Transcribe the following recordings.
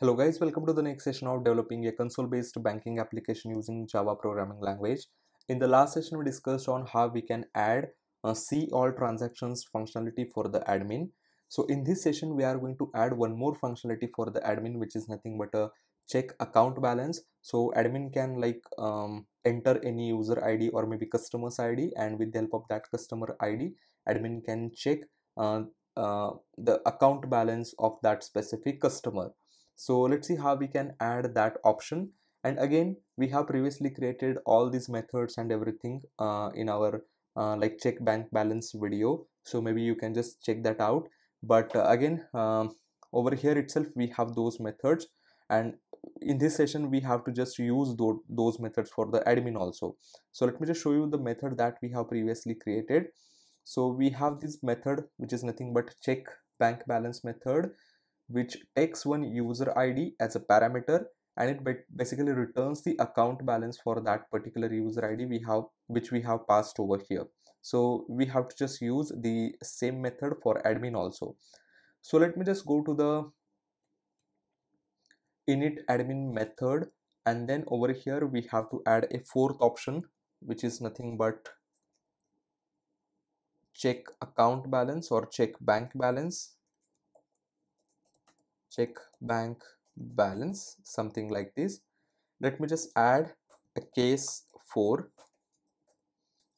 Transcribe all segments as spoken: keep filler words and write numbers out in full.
Hello guys, welcome to the next session of developing a console-based banking application using Java programming language. In the last session, we discussed on how we can add a see all transactions functionality for the admin. So in this session, we are going to add one more functionality for the admin, which is nothing but a check account balance. So admin can like um, enter any user I D or maybe customer's I D, and with the help of that customer I D, admin can check uh, uh, the account balance of that specific customer. So let's see how we can add that option. And again, we have previously created all these methods and everything uh, in our uh, like check bank balance video. So maybe you can just check that out. But uh, again, um, over here itself, we have those methods. And in this session, we have to just use th- those methods for the admin also. So let me just show you the method that we have previously created. So we have this method, which is nothing but check bank balance method, which takes one user I D as a parameter, and it basically returns the account balance for that particular user I D we have, which we have passed over here. So we have to just use the same method for admin also. So let me just go to the init admin method, and then over here we have to add a fourth option, which is nothing but check account balance or check bank balance. Check bank balance, something like this. Let me just add a case four,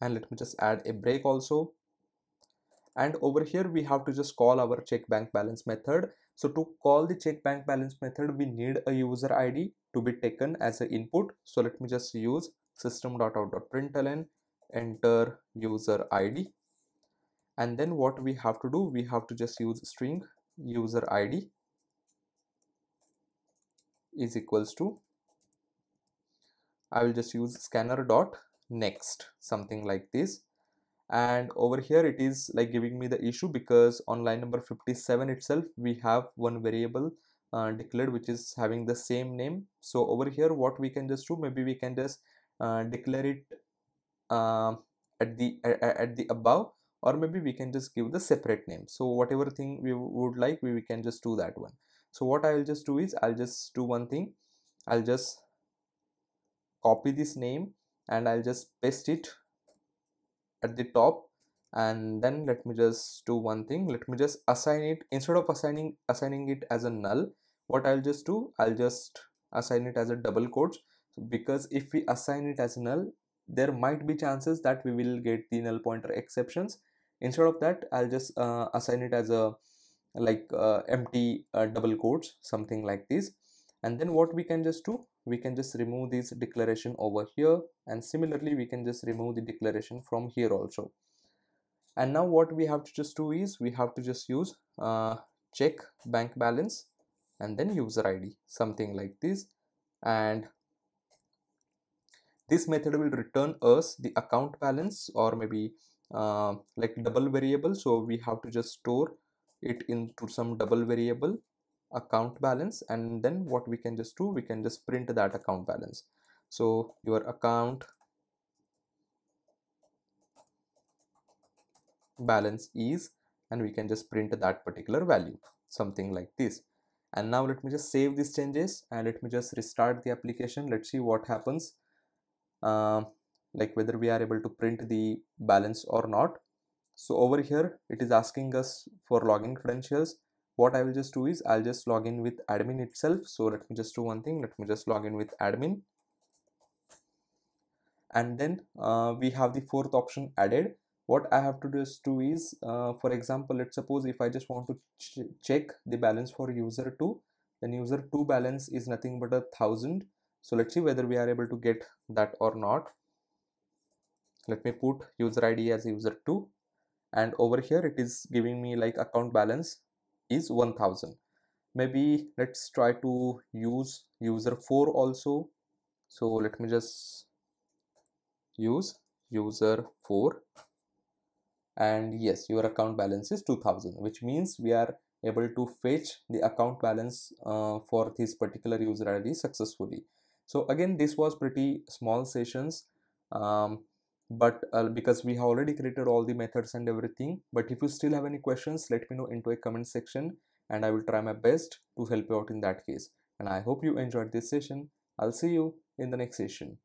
and let me just add a break also. And over here we have to just call our check bank balance method. So to call the check bank balance method, we need a user I D to be taken as an input. So let me just use system dot out dot println, enter user I D, and then what we have to do, we have to just use string user I D is equals to, I will just use scanner dot next, something like this. And over here it is like giving me the issue because on line number fifty-seven itself we have one variable uh, declared which is having the same name. So over here what we can just do, maybe we can just uh, declare it uh, at the at the above, or maybe we can just give the separate name. So whatever thing we would like, we, we can just do that one. So what I will just do is, I'll just do one thing. I'll just copy this name and I'll just paste it at the top, and then let me just do one thing. Let me just assign it. Instead of assigning assigning it as a null, what I'll just do, I'll just assign it as a double quotes, because if we assign it as a null, there might be chances that we will get the null pointer exceptions. Instead of that, I'll just uh, assign it as a like uh, empty uh, double quotes, something like this. And then what we can just do, we can just remove this declaration over here, and similarly we can just remove the declaration from here also. And now what we have to just do is, we have to just use uh, check bank balance and then user I D, something like this. And this method will return us the account balance, or maybe uh, like double variable, so we have to just store it into some double variable account balance. And then what we can just do, we can just print that account balance. So your account balance is, and we can just print that particular value, something like this. And now let me just save these changes and let me just restart the application. Let's see what happens, uh, like whether we are able to print the balance or not. So over here it is asking us for login credentials. What I will just do is, I'll just log in with admin itself. So let me just do one thing. Let me just log in with admin. And then uh, we have the fourth option added. What I have to just do is, uh, for example, let's suppose if I just want to ch check the balance for user two, then user two balance is nothing but a thousand. So let's see whether we are able to get that or not. Let me put user I D as user two. And over here it is giving me like account balance is one thousand. Maybe let's try to use user four also. So let me just use user four, and yes, your account balance is two thousand, which means we are able to fetch the account balance uh, for this particular user I D successfully. So again, this was pretty small sessions. Um, But uh, because we have already created all the methods and everything. But if you still have any questions, let me know into a comment section, and I will try my best to help you out in that case. and I hope you enjoyed this session. I'll see you in the next session.